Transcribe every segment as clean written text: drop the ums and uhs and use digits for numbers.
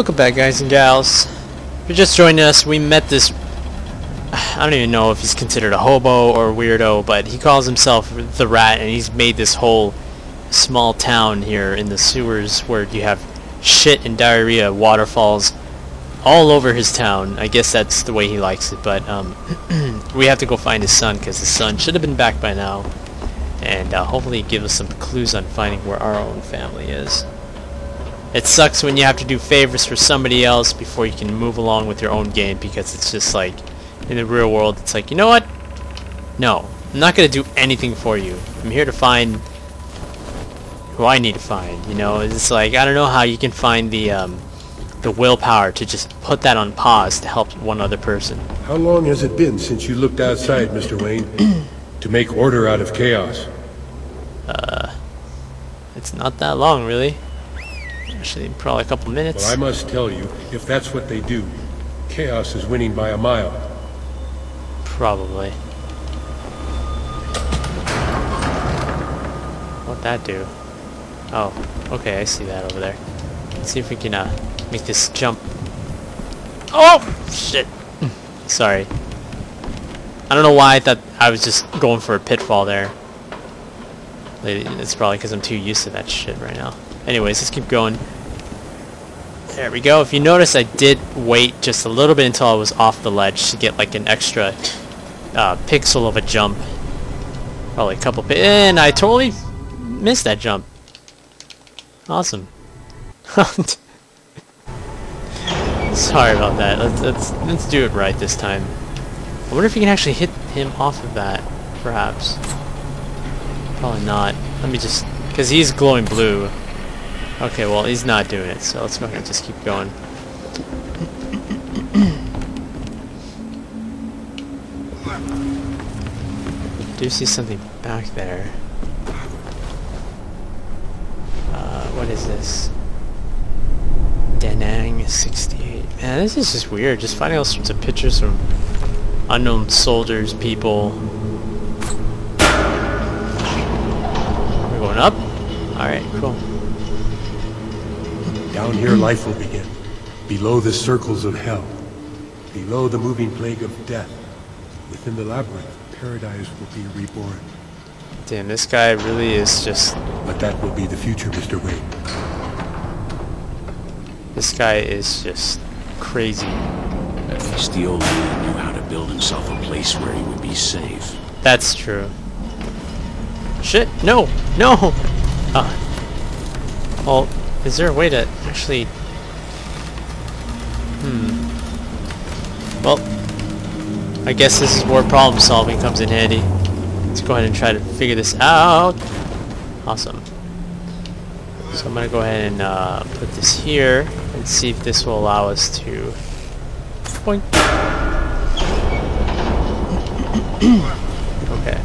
Welcome back, guys and gals. If you're just joining us, we met this... I don't even know if he's considered a hobo or a weirdo, but he calls himself the Rat, and he's made this whole small town here in the sewers where you have shit and diarrhea, waterfalls all over his town. I guess that's the way he likes it, but we have to go find his son, because his son should have been back by now, and hopefully give us some clues on finding where our own family is. It sucks when you have to do favors for somebody else before you can move along with your own game, because it's just like, in the real world, it's like, you know what? No, I'm not going to do anything for you. I'm here to find who I need to find, you know? It's like, I don't know how you can find the willpower to just put that on pause to help one other person. How long has it been since you looked outside, Mr. Wayne, to make order out of chaos? It's not that long, really. Actually, probably a couple minutes. Well, I must tell you, if that's what they do, chaos is winning by a mile. Probably. What'd that do? Oh, okay, I see that over there. Let's see if we can make this jump. Oh, shit. Sorry. I don't know why I thought I was just going for a pitfall there. It's probably because I'm too used to that shit right now. Anyways, let's keep going. There we go. If you notice, I did wait just a little bit until I was off the ledge to get like an extra pixel of a jump. Probably a couple and I totally missed that jump. Awesome. Sorry about that. Let's do it right this time. I wonder if you can actually hit him off of that, perhaps. Probably not. Let me just... because he's glowing blue. Okay, well, he's not doing it, so let's go ahead and just keep going. I do see something back there. What is this? Da Nang 68. Man, this is just weird. Just finding all sorts of pictures from unknown soldiers, people. We're going up? Alright, cool. Down here life will begin, below the circles of hell, below the moving plague of death. Within the labyrinth, paradise will be reborn. Damn, this guy really is just... But that will be the future, Mr. Wayne. This guy is just crazy. At least the old man knew how to build himself a place where he would be safe. That's true. Shit, no, no! Well, is there a way to actually... Well, I guess this is where problem solving comes in handy. Let's go ahead and try to figure this out. Awesome. So I'm going to go ahead and put this here and see if this will allow us to... Boink. Okay.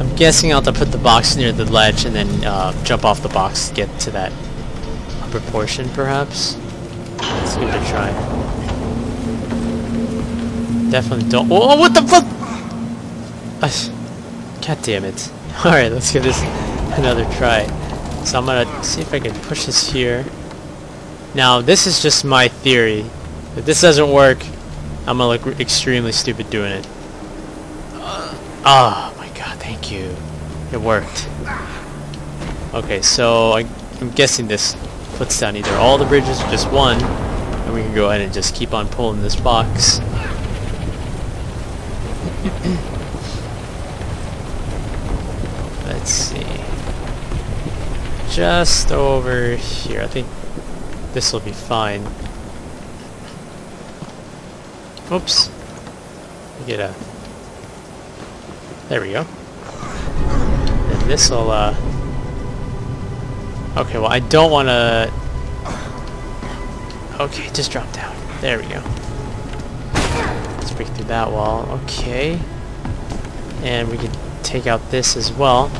I'm guessing I'll have to put the box near the ledge and then jump off the box to get to that upper portion, perhaps. Let's give it a try. Definitely don't. Oh, what the fuck? God damn it! All right, let's give this another try. So I'm gonna see if I can push this here. Now, this is just my theory. If this doesn't work, I'm gonna look extremely stupid doing it. Thank you. It worked. Okay, so I'm guessing this puts down either all the bridges or just one, and we can go ahead and just keep on pulling this box. Let's see. Just over here. I think this will be fine. Oops. We get a... There we go. This'll, okay, well, I don't want to... Okay, just drop down. There we go. Let's break through that wall. Okay. And we can take out this as well.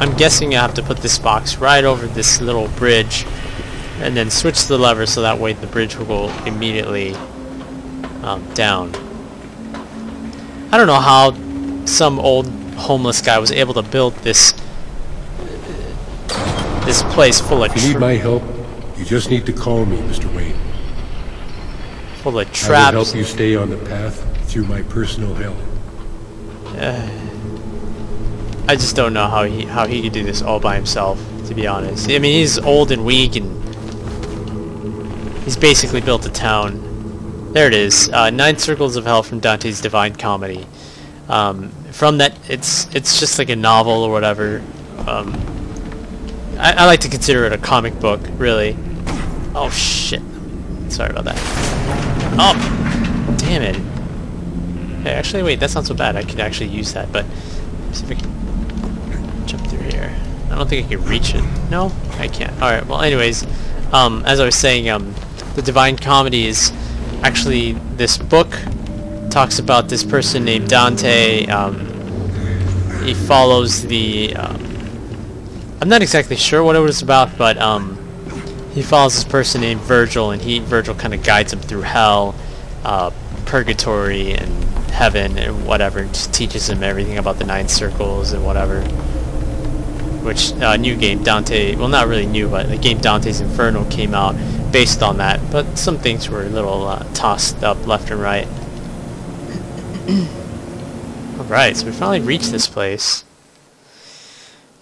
I'm guessing I have to put this box right over this little bridge and then switch the lever so that way the bridge will go immediately down. I don't know how some old homeless guy was able to build this this place full of... If you need my help, you just need to call me, Mr. Wayne. Full of traps. I will help you stay on the path through my personal hell. I just don't know how he could do this all by himself, to be honest. I mean, he's old and weak, and he's basically built a town. There it is. 9 Circles of Hell from Dante's Divine Comedy. From that, it's just like a novel or whatever. I like to consider it a comic book, really. Oh shit! Sorry about that. Oh, damn it! Hey, actually, wait, that's not so bad. I could actually use that, but let's see if I can jump through here. I don't think I can reach it. No, I can't. All right. Well, anyways, as I was saying, the Divine Comedy is actually this book. Talks about this person named Dante. He follows the... I'm not exactly sure what it was about, but he follows this person named Virgil, and Virgil kind of guides him through hell, purgatory, and heaven, and whatever. And just teaches him everything about the 9 circles and whatever. Which new game Dante, well, not really new, but the game Dante's Inferno came out based on that. But some things were a little tossed up left and right. Alright, so we finally reached this place.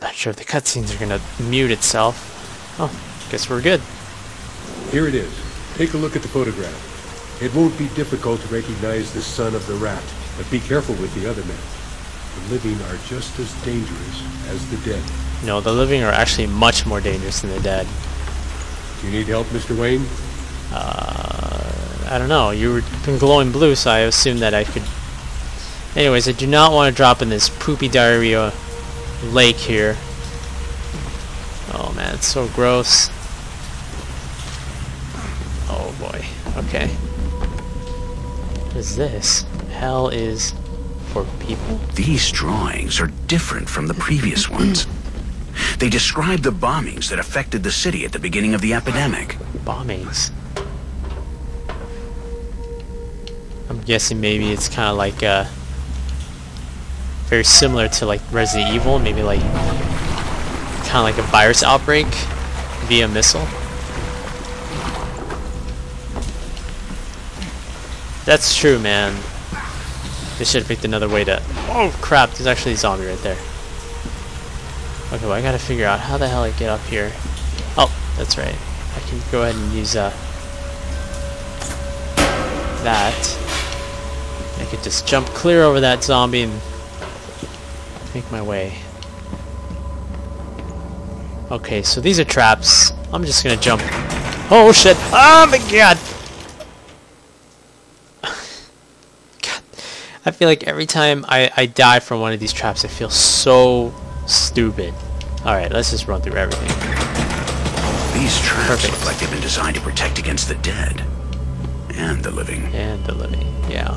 Not sure if the cutscenes are gonna mute itself. Oh, guess we're good. Here it is. Take a look at the photograph. It won't be difficult to recognize the son of the rat, but be careful with the other men. The living are just as dangerous as the dead. No, the living are actually much more dangerous than the dead. Do you need help, Mr. Wayne? I don't know, you were glowing blue, so I assumed that I could... Anyways, I do not want to drop in this poopy diarrhea lake here. Oh man, it's so gross. Oh boy, okay. What is this? Hell is for people? These drawings are different from the previous ones. They describe the bombings that affected the city at the beginning of the epidemic. Bombings? I'm guessing maybe it's kind of like very similar to like Resident Evil, maybe like kind of like a virus outbreak via missile. That's true, man. They should have picked another way to... Oh crap! There's actually a zombie right there. Okay, well I gotta figure out how the hell I get up here. Oh, that's right. I can go ahead and use that. I could just jump clear over that zombie and make my way. Okay, so these are traps. I'm just gonna jump. Oh shit! Oh my god! God, I feel like every time I die from one of these traps, I feel so stupid. Alright, let's just run through everything. These traps look like they've been designed to protect against the dead. And the living. And the living, yeah.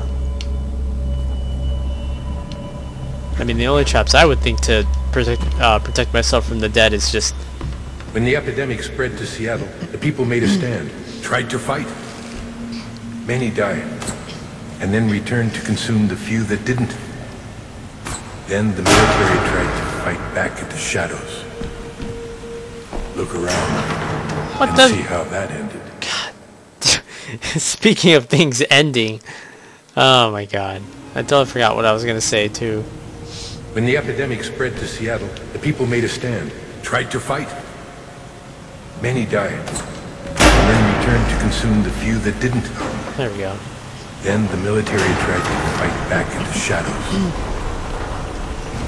I mean, the only traps I would think to protect myself from the dead is just... When the epidemic spread to Seattle, the people made a stand, tried to fight. Many died, and then returned to consume the few that didn't. Then the military tried to fight back at the shadows. Look around what and see how that ended. God. Speaking of things ending... Oh my god. I totally forgot what I was going to say, too. When the epidemic spread to Seattle, the people made a stand, tried to fight. Many died, and then returned to consume the few that didn't. There we go. Then the military tried to fight back in the shadows.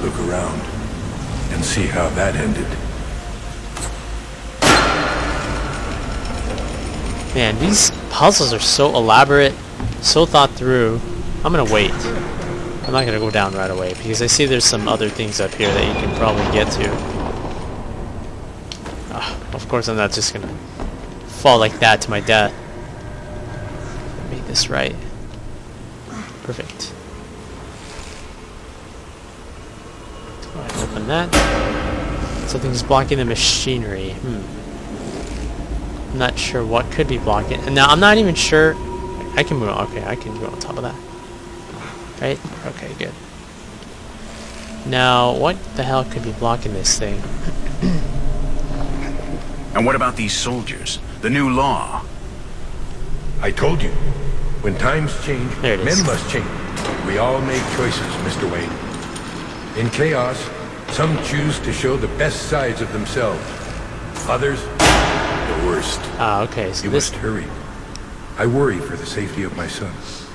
Look around and see how that ended. Man, these puzzles are so elaborate, so thought through. I'm gonna wait. I'm not gonna go down right away because I see there's some other things up here that you can probably get to. Of course I'm not just gonna fall like that to my death. Make this right. Perfect. Alright, open that. Something's blocking the machinery. I'm not sure what could be blocking it. And now I'm not even sure I can move on. Okay, I can go on top of that. Right? Okay, good. Now, what the hell could be blocking this thing? And what about these soldiers? The new law? I told you. When times change, men must change. We all make choices, Mr. Wayne. In chaos, some choose to show the best sides of themselves. Others, the worst. Ah, okay. So you must hurry. I worry for the safety of my sons.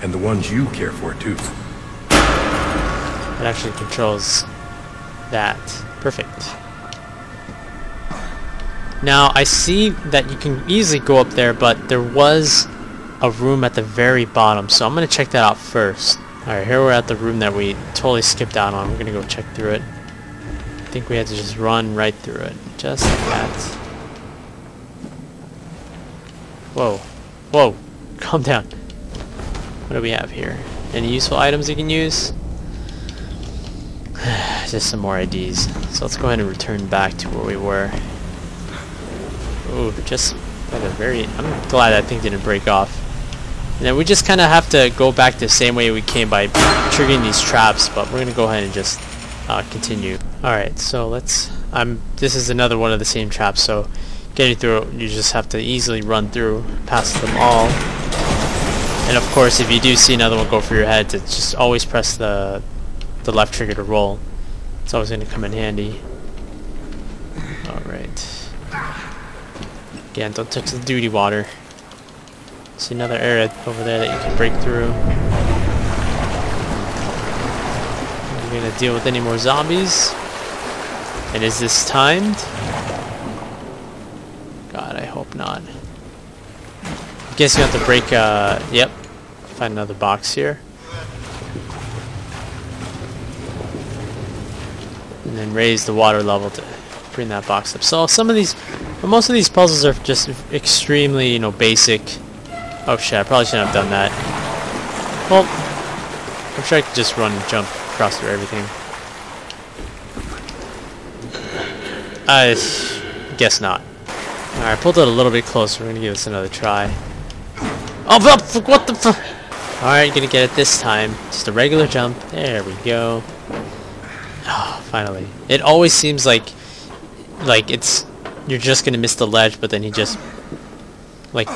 And the ones you care for, too. It actually controls that. Perfect. Now, I see that you can easily go up there, but there was a room at the very bottom, so I'm going to check that out first. Alright, here we're at the room that we totally skipped out on. We're going to go check through it. I think we had to just run right through it. Just like that. Whoa. Whoa. Calm down. What do we have here? Any useful items you can use? Just some more IDs. So let's go ahead and return back to where we were. Oh, just by the very... I'm glad that thing didn't break off. And then we just kind of have to go back the same way we came by triggering these traps, but we're going to go ahead and just continue. Alright, so let's... this is another one of the same traps, so getting through it, you just have to easily run through past them all. And of course, if you do see another one go for your head, to just always press the left trigger to roll. It's always going to come in handy. Alright. Again, don't touch the duty water. There's another area over there that you can break through. Are we gonna deal with any more zombies? And is this timed? God, I hope not. I guess you have to break, yep. Find another box here. And then raise the water level to bring that box up. So some of these... But most of these puzzles are just extremely, you know, basic. Oh shit, I probably shouldn't have done that. Well, I'm sure I could just run and jump across through everything. I guess not. Alright, pulled it a little bit closer. We're gonna give this another try. Oh, what the fuck? Alright, gonna get it this time. Just a regular jump. There we go. Oh, finally. It always seems like it's... You're just gonna miss the ledge, but then he just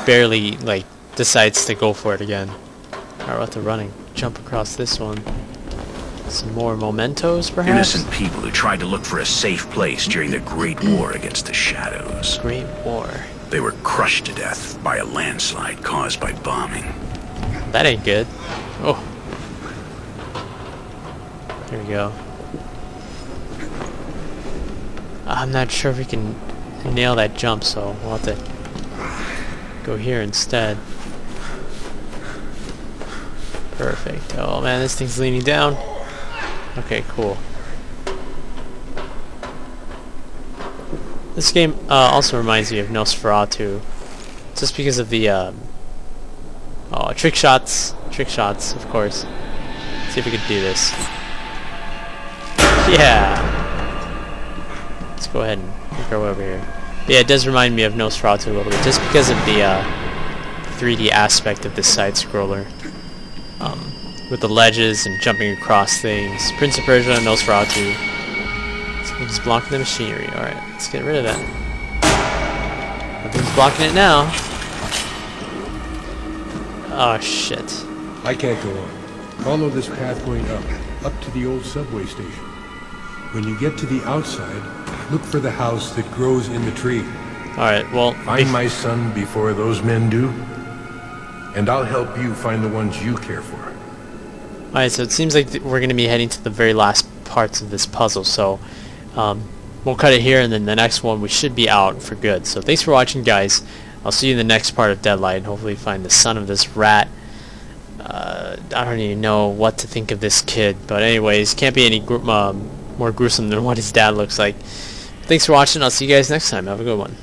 barely decides to go for it again. Alright, we'll have to run and jump across this one. Some more mementos, perhaps? Innocent people who tried to look for a safe place during the Great War against the Shadows. Great War. They were crushed to death by a landslide caused by bombing. That ain't good. Oh. There we go. I'm not sure if we can nail that jump, so we'll have to go here instead. Perfect. Oh man, this thing's leaning down. Okay, cool. This game also reminds me of Nosferatu, just because of the oh, trick shots, of course. Let's see if we can do this. Yeah. Let's go ahead and go over here. Yeah, it does remind me of Nosferatu a little bit, just because of the 3D aspect of this side-scroller. With the ledges and jumping across things. Prince of Persia and Nosferatu. Something's just blocking the machinery. Alright, let's get rid of that. Nothing's blocking it now. Oh, shit. I can't go on. Follow this path going up to the old subway station. When you get to the outside, look for the house that grows in the tree. Alright, well... Find my son before those men do, and I'll help you find the ones you care for. Alright, so it seems like we're going to be heading to the very last parts of this puzzle, so we'll cut it here, and then the next one we should be out for good. So thanks for watching, guys. I'll see you in the next part of Deadlight, and hopefully find the son of this rat. I don't even know what to think of this kid, but anyways, can't be any more gruesome than what his dad looks like. Thanks for watching. I'll see you guys next time. Have a good one.